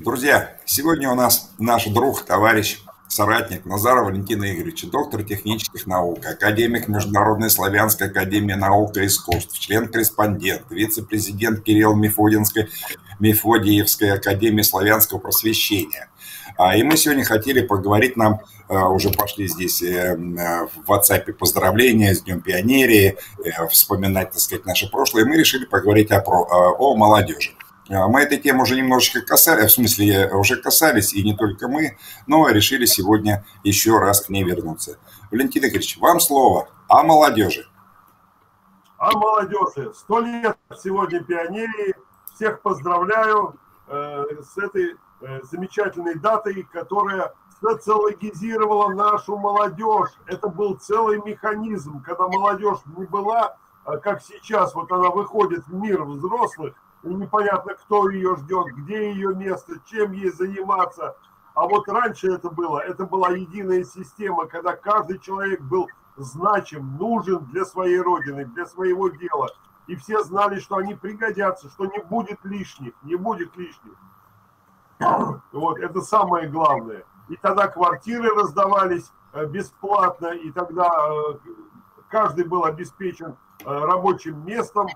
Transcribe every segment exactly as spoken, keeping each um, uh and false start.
Друзья, сегодня у нас наш друг, товарищ, соратник Назаров Валентин Игоревич, доктор технических наук, академик Международной Славянской академии наук и искусств, член-корреспондент, вице-президент Кирилло-Мефодиевской Академии славянского просвещения. И мы сегодня хотели поговорить, нам уже пошли здесь в WhatsApp поздравления с Днем Пионерии, вспоминать, так сказать, наше прошлое, и мы решили поговорить о, о молодежи. Мы этой темы уже немножечко касались, в смысле, уже касались, и не только мы, но решили сегодня еще раз к ней вернуться. Валентин Игоревич, вам слово о молодежи. О молодежи. Сто лет сегодня пионерии. Всех поздравляю э, с этой э, замечательной датой, которая социологизировала нашу молодежь. Это был целый механизм, когда молодежь не была, как сейчас, вот она выходит в мир взрослых, и непонятно, кто ее ждет, где ее место, чем ей заниматься. А вот раньше это было, это была единая система, когда каждый человек был значим, нужен для своей родины, для своего дела. И все знали, что они пригодятся, что не будет лишних, не будет лишних. Вот, это самое главное. И тогда квартиры раздавались бесплатно, и тогда каждый был обеспечен рабочим местом.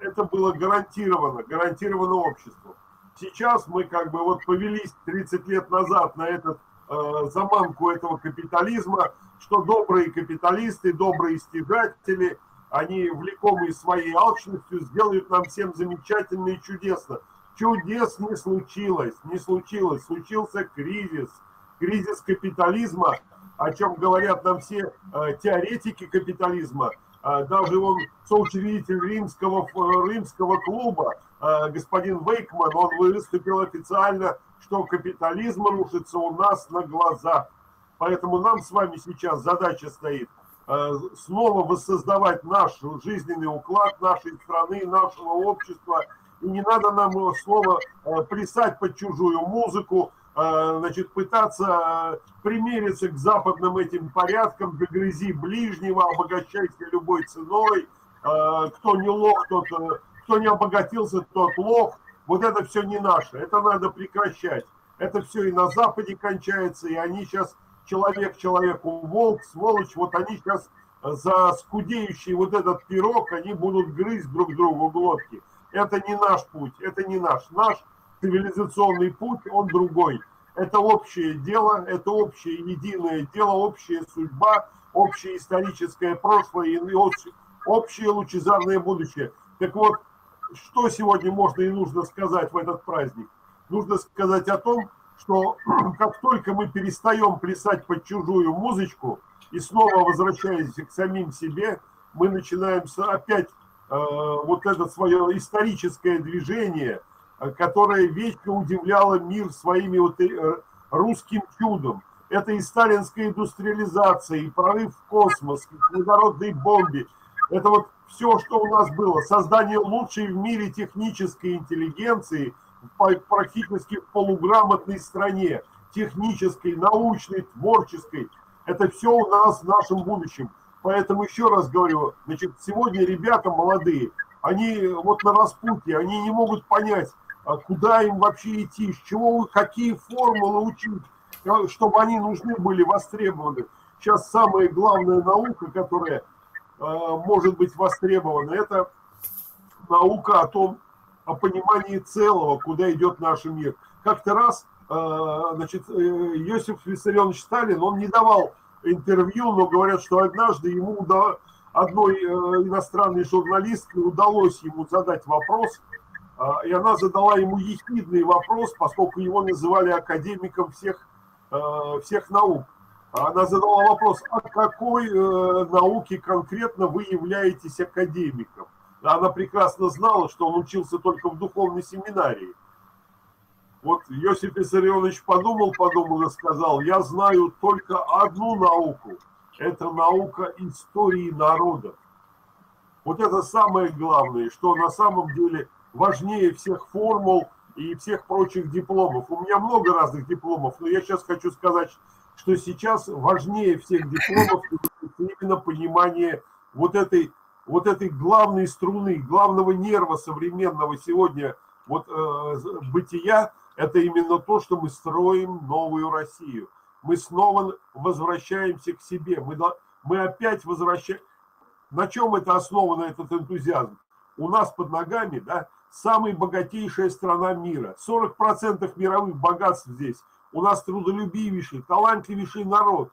Это было гарантировано, гарантировано обществу. Сейчас мы как бы вот повелись тридцать лет назад на этот, э, заманку этого капитализма, что добрые капиталисты, добрые стяжатели, они, влекомые своей алчностью, сделают нам всем замечательно и чудесно. Чудес не случилось, не случилось, случился кризис, кризис капитализма, о чем говорят нам все э, теоретики капитализма. Даже он соучредитель римского, римского клуба, господин Вейкман, он выступил официально, что капитализм рушится у нас на глазах. Поэтому нам с вами сейчас задача стоит снова воссоздавать наш жизненный уклад нашей страны, нашего общества. И не надо нам снова плясать под чужую музыку, значит, пытаться примериться к западным этим порядкам, догрызи ближнего, обогащайся любой ценой, кто не лох, тот, кто не обогатился, тот лох. Вот это все не наше, это надо прекращать. Это все и на Западе кончается, и они сейчас человек человеку волк, сволочь, вот они сейчас за скудеющий вот этот пирог, они будут грызть друг другу глотки. Это не наш путь, это не наш, наш цивилизационный путь, он другой. Это общее дело, это общее единое дело, общая судьба, общее историческое прошлое и общее лучезарное будущее. Так вот, что сегодня можно и нужно сказать в этот праздник? Нужно сказать о том, что как только мы перестаем плясать под чужую музычку и снова возвращаясь к самим себе, мы начинаем опять э, вот это свое историческое движение, которая вечно удивляла мир своими вот русским чудом. Это и сталинская индустриализация, и прорыв в космос, и к водородной бомбе. Это вот все, что у нас было. Создание лучшей в мире технической интеллигенции практически в полуграмотной стране. Технической, научной, творческой. Это все у нас в нашем будущем. Поэтому еще раз говорю, значит, сегодня ребята молодые, они вот на распутье, они не могут понять, куда им вообще идти, с чего, какие формулы учить, чтобы они нужны были, востребованы. Сейчас самая главная наука, которая э, может быть востребована, это наука о том, о понимании целого, куда идет наш мир. Как-то раз, э, значит, э, Иосиф Виссарионович Сталин, он не давал интервью, но говорят, что однажды ему удалось, одной э, иностранной журналистке удалось ему задать вопрос, и она задала ему ехидный вопрос, поскольку его называли академиком всех, всех наук. Она задала вопрос, а какой науке конкретно вы являетесь академиком? Она прекрасно знала, что он учился только в духовной семинарии. Вот Иосиф Виссарионович подумал, подумал и сказал, я знаю только одну науку. Это наука истории народов. Вот это самое главное, что на самом деле важнее всех формул и всех прочих дипломов. У меня много разных дипломов, но я сейчас хочу сказать, что сейчас важнее всех дипломов именно понимание вот этой, вот этой главной струны, главного нерва современного сегодня вот, э, бытия, Это именно то, что мы строим новую Россию. Мы снова возвращаемся к себе. Мы, мы опять возвращаемся. На чем это основано, этот энтузиазм? У нас под ногами, да, самая богатейшая страна мира. сорок процентов мировых богатств здесь. У нас трудолюбивейший, талантливейший народ.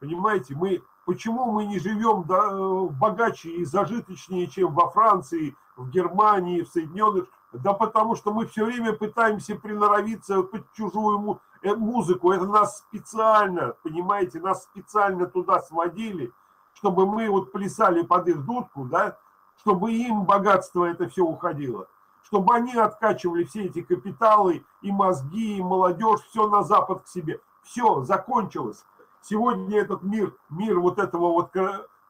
Понимаете, мы, почему мы не живем, да, богаче и зажиточнее, чем во Франции, в Германии, в Соединенных? Да потому что мы все время пытаемся приноровиться под чужую му, э, музыку. Это нас специально, понимаете, нас специально туда сводили, чтобы мы вот плясали под их дудку, да, чтобы им богатство это все уходило, чтобы они откачивали все эти капиталы и мозги, и молодежь, все на Запад к себе. Все, закончилось. Сегодня этот мир, мир вот этого вот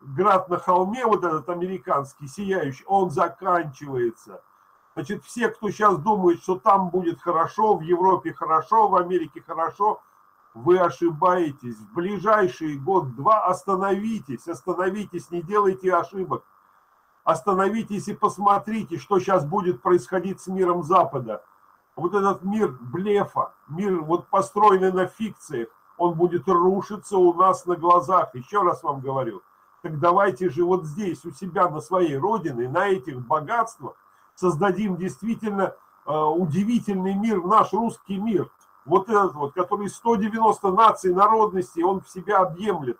град на холме, вот этот американский, сияющий, он заканчивается. Значит, все, кто сейчас думает, что там будет хорошо, в Европе хорошо, в Америке хорошо, вы ошибаетесь. В ближайший год-два остановитесь, остановитесь, не делайте ошибок. Остановитесь и посмотрите, что сейчас будет происходить с миром Запада. Вот этот мир блефа, мир вот построенный на фикциях, он будет рушиться у нас на глазах. Еще раз вам говорю. Так давайте же вот здесь, у себя, на своей родине, на этих богатствах создадим действительно э, удивительный мир, наш русский мир. Вот этот вот, который сто девяносто наций, народностей, он в себя объемлет.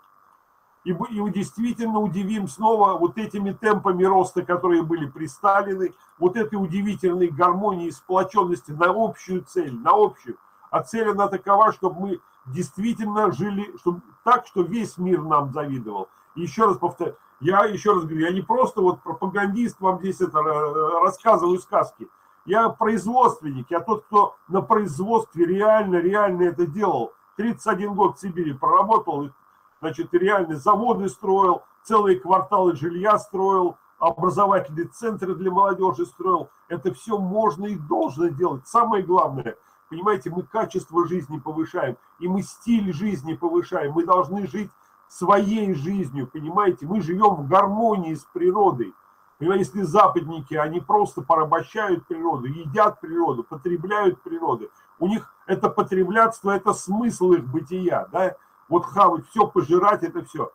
И, и действительно удивим снова вот этими темпами роста, которые были при Сталине, вот этой удивительной гармонии, сплоченности на общую цель, на общую. А цель она такова, чтобы мы действительно жили, чтобы, так, что весь мир нам завидовал. И еще раз повторяю, я еще раз говорю, я не просто вот пропагандист, вам здесь это рассказываю сказки. Я производственник, я тот, кто на производстве реально, реально это делал. тридцать один год в Сибири проработал. Значит, реально заводы строил, целые кварталы жилья строил, образовательные центры для молодежи строил. Это все можно и должно делать. Самое главное, понимаете, мы качество жизни повышаем, и мы стиль жизни повышаем. Мы должны жить своей жизнью, понимаете. Мы живем в гармонии с природой. Понимаете, если западники, они просто порабощают природу, едят природу, потребляют природу. У них это потреблятство, это смысл их бытия, да. Вот хавать, все пожирать, это все.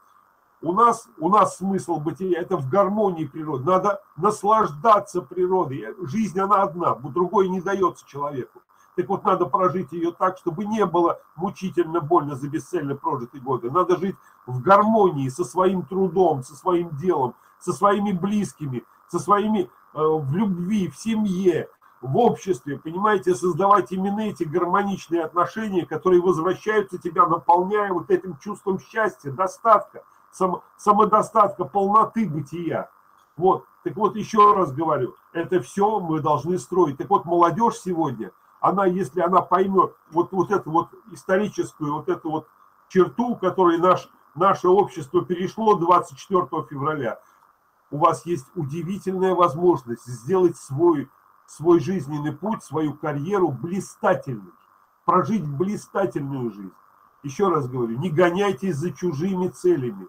У нас, у нас смысл бытия, это в гармонии природы. Надо наслаждаться природой. Жизнь, она одна, другой не дается человеку. Так вот, надо прожить ее так, чтобы не было мучительно больно за бесцельно прожитые годы. Надо жить в гармонии со своим трудом, со своим делом, со своими близкими, со своими э, в любви, в семье, в обществе, понимаете, создавать именно эти гармоничные отношения, которые возвращаются тебя, наполняя вот этим чувством счастья, достатка, сам, самодостатка, полноты бытия. Вот, так вот, еще раз говорю, это все мы должны строить. Так вот, молодежь сегодня, она, если она поймет вот, вот эту вот историческую, вот эту вот черту, которой наш, наше общество перешло двадцать четвёртого февраля, у вас есть удивительная возможность сделать свой свой жизненный путь, свою карьеру блистательной, прожить блистательную жизнь. Еще раз говорю, не гоняйтесь за чужими целями.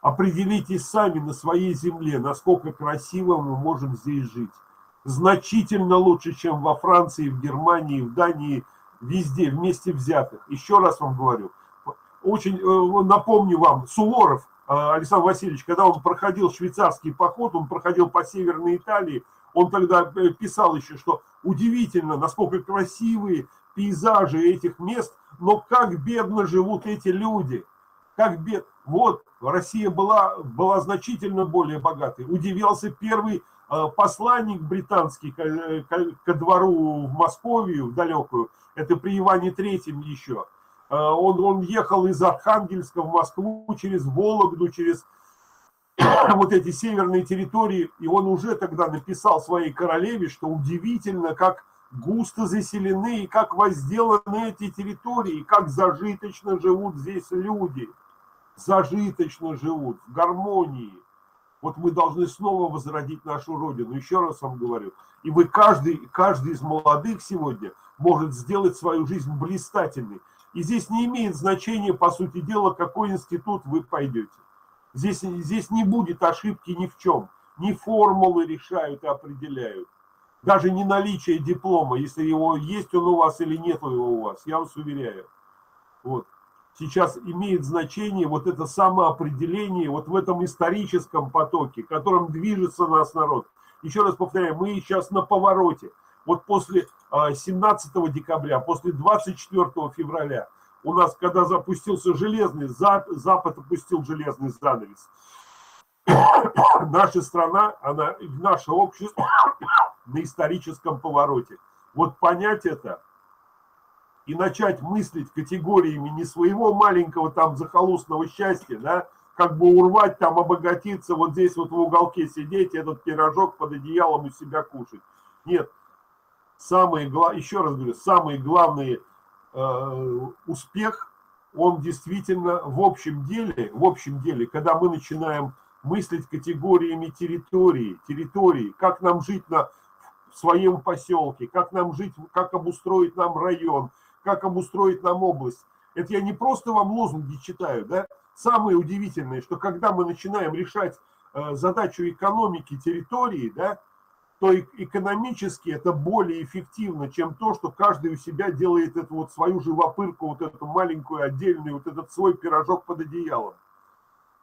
Определитесь сами на своей земле, насколько красиво мы можем здесь жить. Значительно лучше, чем во Франции, в Германии, в Дании, везде, вместе взятых. Еще раз вам говорю, очень напомню вам, Суворов Александр Васильевич, когда он проходил швейцарский поход, он проходил по Северной Италии, он тогда писал еще, что удивительно, насколько красивые пейзажи этих мест, но как бедно живут эти люди. Как бед... Вот, Россия была, была значительно более богатой. Удивился первый э, посланник британский ко, ко, ко двору в Московию, в далекую, это при Иване Третьем еще. Э, он, он ехал из Архангельска в Москву через Вологду, через... вот эти северные территории, и он уже тогда написал своей королеве, что удивительно, как густо заселены, и как возделаны эти территории, и как зажиточно живут здесь люди. Зажиточно живут, в гармонии. Вот мы должны снова возродить нашу родину, еще раз вам говорю. И вы, каждый, каждый из молодых сегодня может сделать свою жизнь блистательной. И здесь не имеет значения, по сути дела, какой институт вы пойдете. Здесь, здесь не будет ошибки ни в чем. Не формулы решают и определяют. даже не наличие диплома, если его есть он у вас или нет его у вас, я вас уверяю. Вот. Сейчас имеет значение вот это самоопределение вот в этом историческом потоке, которым движется наш народ. Еще раз повторяю, мы сейчас на повороте. Вот после семнадцатого декабря, после двадцать четвёртого февраля, у нас, когда запустился железный, Запад опустил железный занавес. Наша страна, она, наше общество на историческом повороте. Вот понять это и начать мыслить категориями не своего маленького там захолустного счастья, да, как бы урвать там, обогатиться, вот здесь вот в уголке сидеть, этот пирожок под одеялом у себя кушать. Нет. Самые, еще раз говорю, самый главный э, успех, он действительно в общем деле, в общем деле, когда мы начинаем мыслить категориями территории, территории, как нам жить на, в своем поселке, как нам жить, как обустроить нам район, как обустроить нам область. Это я не просто вам лозунги читаю, да? Самое удивительное, что когда мы начинаем решать э, задачу экономики территории, да, то экономически это более эффективно, чем то, что каждый у себя делает эту вот свою живопырку, вот эту маленькую отдельную, вот этот свой пирожок под одеялом.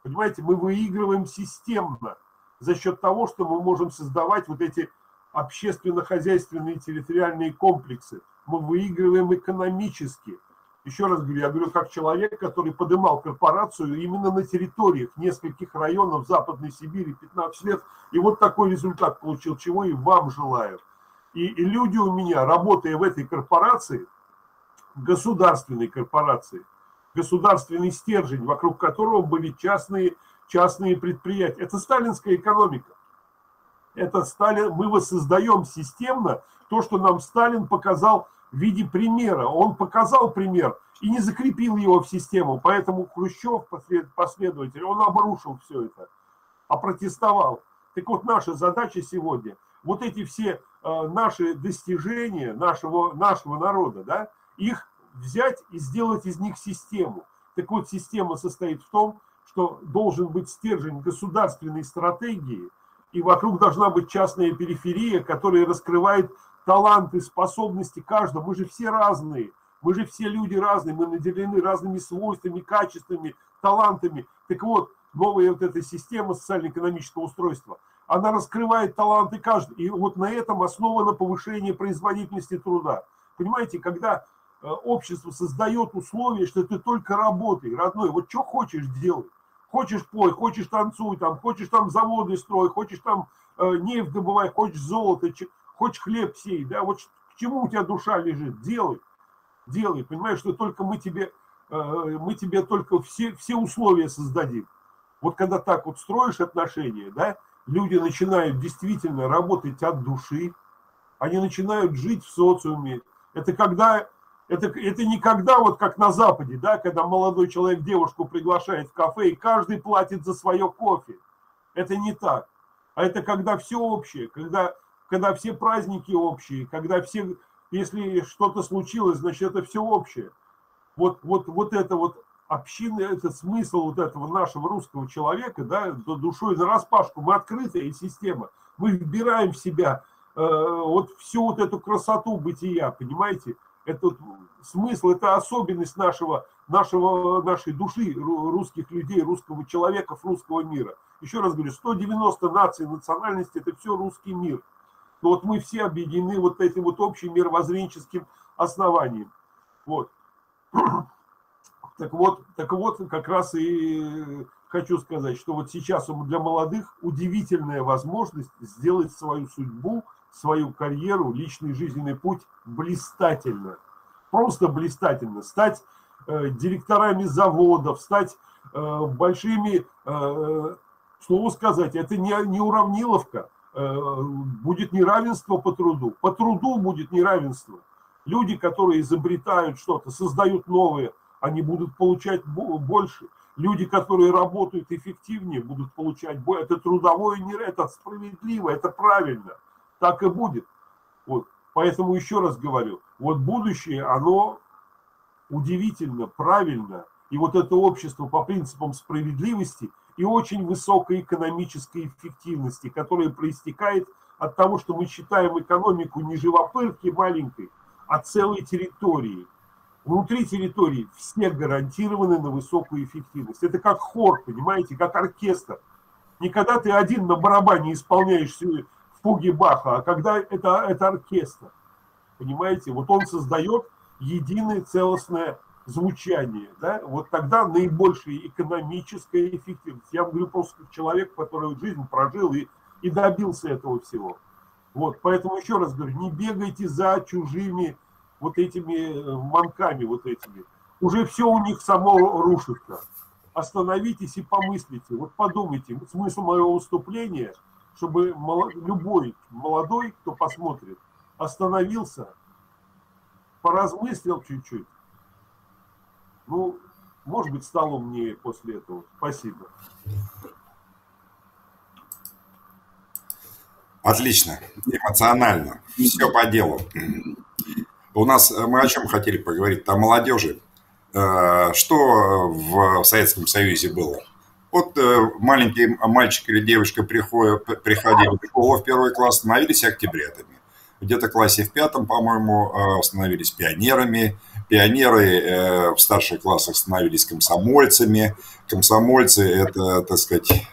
Понимаете, мы выигрываем системно за счет того, что мы можем создавать вот эти общественно-хозяйственные территориальные комплексы. Мы выигрываем экономически. Еще раз говорю, я говорю как человек, который поднимал корпорацию именно на территориях нескольких районов Западной Сибири пятнадцать лет. И вот такой результат получил, чего и вам желаю. И, и люди у меня, работая в этой корпорации, государственной корпорации, государственный стержень, вокруг которого были частные, частные предприятия. Это сталинская экономика. Это Сталин, мы воссоздаем системно то, что нам Сталин показал, в виде примера. Он показал пример и не закрепил его в систему. Поэтому Хрущев, последователь, он обрушил все это, опротестовал. Так вот, наша задача сегодня, вот эти все наши достижения нашего, нашего народа, да, их взять и сделать из них систему. Так вот, система состоит в том, что должен быть стержень государственной стратегии, и вокруг должна быть частная периферия, которая раскрывает таланты, способности каждого. Мы же все разные, мы же все люди разные, мы наделены разными свойствами, качествами, талантами. Так вот, новая вот эта система социально-экономического устройства, она раскрывает таланты каждого. И вот на этом основано повышение производительности труда. Понимаете, когда общество создает условия, что ты только работай, родной, вот что хочешь делай. Хочешь пой, хочешь танцуй, там, хочешь там заводы строй, хочешь там э, нефть добывай, хочешь золото, хочешь хлеб сей, да, вот к чему у тебя душа лежит, делай, делай, понимаешь, что только мы тебе, мы тебе только все, все условия создадим. Вот когда так вот строишь отношения, да, люди начинают действительно работать от души, они начинают жить в социуме. Это когда, это, это не когда вот как на Западе, да, когда молодой человек девушку приглашает в кафе и каждый платит за свое кофе. Это не так. А это когда все общее, когда... когда все праздники общие, когда все, если что-то случилось, значит, это все общее. Вот, вот, вот это вот община, это смысл вот этого нашего русского человека, да, душой нараспашку. Мы открытая система, мы вбираем в себя э, вот всю вот эту красоту бытия, понимаете? Это смысл, это особенность нашего, нашего, нашей души, русских людей, русского человека, русского мира. Еще раз говорю, сто девяносто наций, национальностей, это все русский мир. Но вот мы все объединены вот этим вот общим мировоззренческим основанием. Вот. Так вот, так вот, как раз и хочу сказать, что вот сейчас для молодых удивительная возможность сделать свою судьбу, свою карьеру, личный жизненный путь блистательно. Просто блистательно. Стать э, директорами заводов, стать э, большими, э, слову сказать, это не, не уравниловка. Будет неравенство по труду. По труду будет неравенство. Люди, которые изобретают что-то, создают новые, они будут получать больше. Люди, которые работают эффективнее, будут получать больше. Это трудовое неравенство, это справедливо, это правильно. Так и будет. Вот. Поэтому еще раз говорю, вот будущее, оно удивительно, правильно. И вот это общество по принципам справедливости и очень высокой экономической эффективности, которая проистекает от того, что мы считаем экономику не живопылки маленькой, а целой территории. Внутри территории все гарантированы на высокую эффективность. Это как хор, понимаете, как оркестр. Не когда ты один на барабане исполняешь в фуге Баха, а когда это, это оркестр. Понимаете, вот он создает единое целостное звучание. Да? Вот тогда наибольшая экономическая эффективность. Я говорю просто как человек, который жизнь прожил и, и добился этого всего. Вот, поэтому еще раз говорю, не бегайте за чужими вот этими манками, вот этими. Уже все у них само рушится. Остановитесь и помыслите. Вот подумайте, смысл моего выступления, чтобы любой молодой, кто посмотрит, остановился, поразмыслил чуть-чуть. Ну, может быть, стало умнее после этого. Спасибо. Отлично, эмоционально, все по делу. У нас, мы о чем хотели поговорить, о молодежи. Что в Советском Союзе было? Вот маленький мальчик или девочка приходили в школу в первый класс, становились октябрятами. Где-то в классе в пятом, по-моему, становились пионерами. Пионеры в старших классах становились комсомольцами. Комсомольцы – это, так сказать,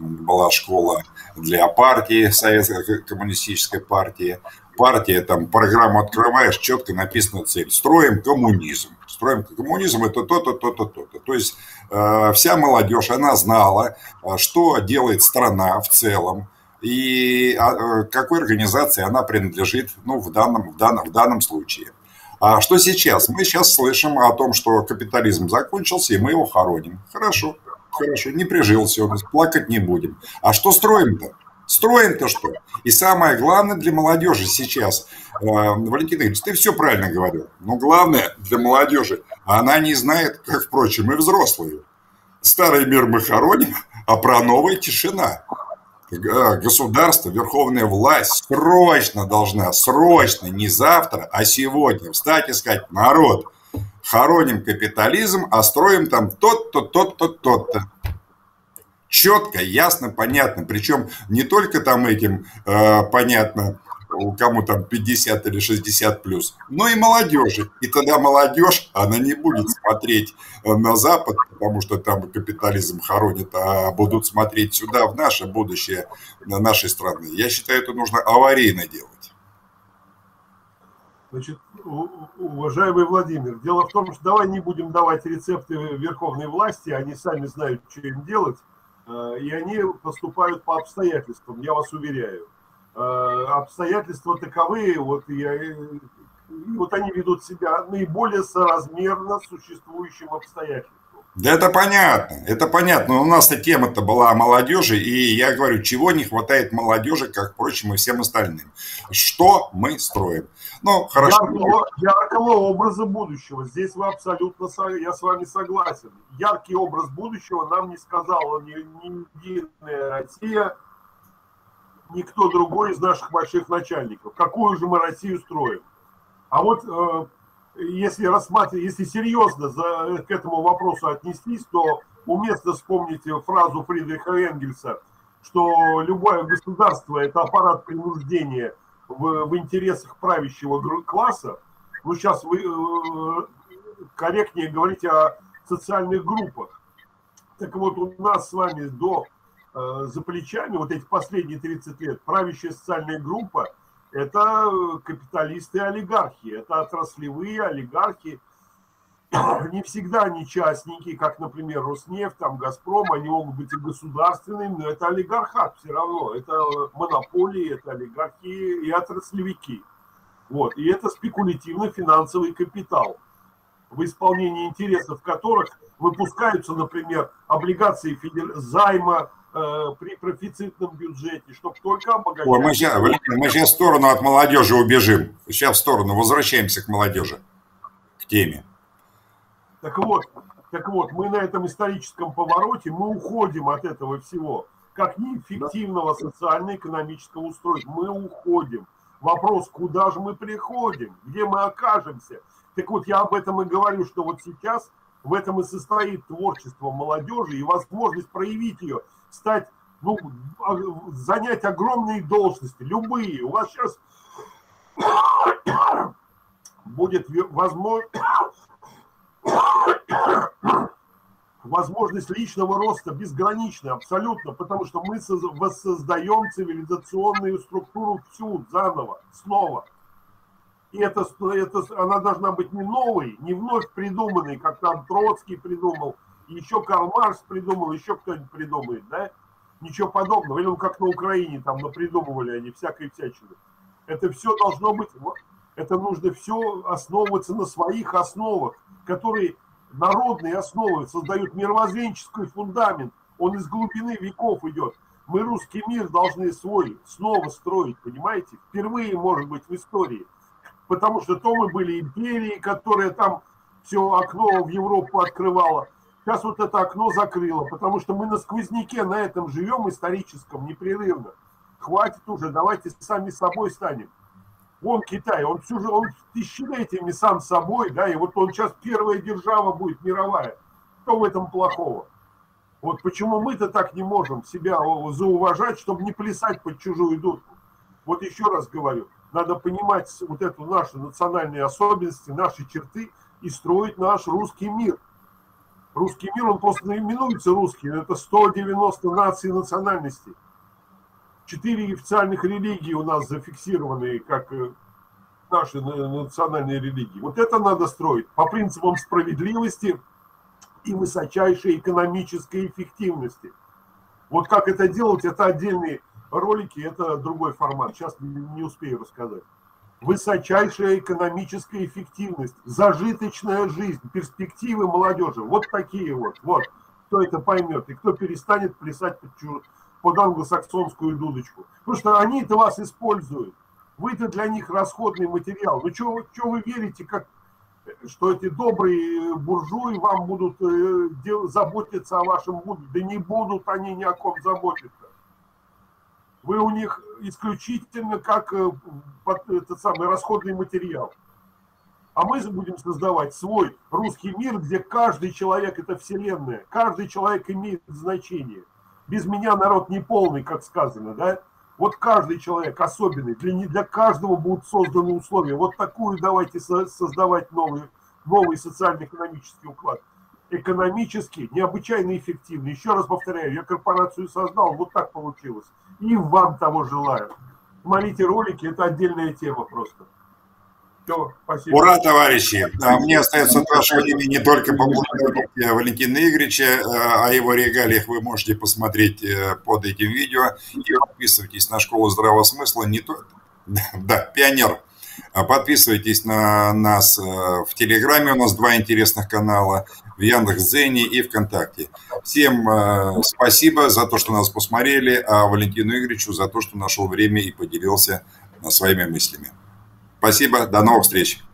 была школа для партии, советской коммунистической партии. Партия, там, программу открываешь, четко написана цель. Строим коммунизм. Строим коммунизм – это то-то, то-то, то-то. То есть вся молодежь, она знала, что делает страна в целом. И какой организации она принадлежит, ну, в данном, в данном, в данном случае. А что сейчас? Мы сейчас слышим о том, что капитализм закончился, и мы его хороним. Хорошо, хорошо, не прижился он, плакать не будем. А что строим-то? Строим-то что? И самое главное для молодежи сейчас, Валентин Игоревич, ты все правильно говорил, но главное для молодежи, она не знает, как, впрочем, и взрослые. Старый мир мы хороним, а про новое тишина. Государство, верховная власть срочно должна, срочно, не завтра, а сегодня встать и сказать: народ, хороним капитализм, а строим там тот-то, тот-то, тот-то. Четко, ясно, понятно. Причем не только там этим э, понятно, кому там пятьдесят или шестьдесят плюс, но и молодежи. И тогда молодежь, она не будет смотреть на Запад, потому что там капитализм хоронит, а будут смотреть сюда, в наше будущее нашей страны. Я считаю, это нужно аварийно делать. Значит, уважаемый Владимир, дело в том, что давай не будем давать рецепты верховной власти, они сами знают, что им делать, и они поступают по обстоятельствам, я вас уверяю. Обстоятельства таковые, вот, я, вот они ведут себя наиболее соразмерно существующим обстоятельствам. Да это понятно, это понятно. У нас-то тема-то была о молодежи, и я говорю, чего не хватает молодежи, как, впрочем, и всем остальным. Что мы строим? Ну, хорошо. Яркого, яркого образа будущего. Здесь вы абсолютно, я с вами согласен. Яркий образ будущего нам не сказала ни единая Россия, никто другой из наших больших начальников. Какую же мы Россию строим? А вот э, если рассматривать, если серьезно за, к этому вопросу отнестись, то уместно вспомнить фразу Фридриха Энгельса, что любое государство – это аппарат принуждения в, в интересах правящего класса. Ну, сейчас вы э, корректнее говорите о социальных группах. Так вот, у нас с вами до... за плечами вот эти последние тридцать лет правящая социальная группа — это капиталисты и олигархи, это отраслевые олигархи. Не всегда они частники, как, например, Роснефть, там, Газпром, они могут быть и государственными, но это олигархат все равно, это монополии, это олигархи и отраслевики. Вот. И это спекулятивно-финансовый капитал, в исполнении интересов которых выпускаются, например, облигации федер... займа, при профицитном бюджете, чтобы только обогатить. Мы сейчас, мы сейчас в сторону от молодежи убежим. Сейчас в сторону, возвращаемся к молодежи, к теме. Так вот, так вот, мы на этом историческом повороте, мы уходим от этого всего, как неэффективного социально-экономического устройства. Мы уходим. Вопрос, куда же мы приходим, где мы окажемся. Так вот, я об этом и говорю, что вот сейчас в этом и состоит творчество молодежи и возможность проявить ее, стать ну, занять огромные должности, любые. У вас сейчас будет возможность, возможность личного роста безграничная абсолютно, потому что мы воссоздаем цивилизационную структуру всю заново, снова. И это, это, она должна быть не новой, не вновь придуманной, как там Троцкий придумал, еще Карл Маркс придумал, еще кто-нибудь придумает, да? Ничего подобного. Или как на Украине там напридумывали они всякой всячины. Это все должно быть, это нужно все основываться на своих основах, которые народные основы создают мировоззренческий фундамент. Он из глубины веков идет. Мы русский мир должны свой снова строить, понимаете? Впервые, может быть, в истории. Потому что то мы были империей, которая там все окно в Европу открывала. Сейчас вот это окно закрыло, потому что мы на сквозняке, на этом живем историческом непрерывно. Хватит уже, давайте сами собой станем. Он Китай, он, всю, он тысячелетиями сам собой, да, и вот он сейчас первая держава будет мировая. Что в этом плохого? Вот почему мы-то так не можем себя зауважать, чтобы не плясать под чужую дудку. Вот еще раз говорю, надо понимать вот эту наши национальные особенности, наши черты и строить наш русский мир. Русский мир, он просто наименуется русский. Это сто девяносто наций и национальностей. Четыре официальных религии у нас зафиксированы как наши национальные религии. Вот это надо строить по принципам справедливости и высочайшей экономической эффективности. Вот как это делать, это отдельные ролики, это другой формат. Сейчас не успею рассказать. Высочайшая экономическая эффективность, зажиточная жизнь, перспективы молодежи. Вот такие вот. Вот. Кто это поймет и кто перестанет плясать под, чуж... под англосаксонскую дудочку. Потому что они-то вас используют. Вы-то для них расходный материал. Ну что вы верите, как... что эти добрые буржуи вам будут э, дел... заботиться о вашем будущем? Да не будут они ни о ком заботиться. Вы у них исключительно как этот самый расходный материал. А мы будем создавать свой русский мир, где каждый человек – это вселенная. Каждый человек имеет значение. Без меня народ не полный, как сказано, да? Вот каждый человек особенный. Для, не для каждого будут созданы условия. Вот такую давайте создавать новый, новый социально-экономический уклад. Экономически необычайно эффективно. Еще раз повторяю, я корпорацию создал, вот так получилось. И вам того желаю. Смотрите ролики, это отдельная тема просто. Все, спасибо. Ура, товарищи! Мне остается ваше время не только поблагодарить Валентина Игоревича, о его регалиях вы можете посмотреть под этим видео. И подписывайтесь на Школу Здравого Смысла. Не то... Да, пионер. Подписывайтесь на нас в Телеграме, у нас два интересных канала, в Яндекс.Дзене и ВКонтакте. Всем спасибо за то, что нас посмотрели, а Валентину Игоревичу за то, что нашел время и поделился своими мыслями. Спасибо, до новых встреч.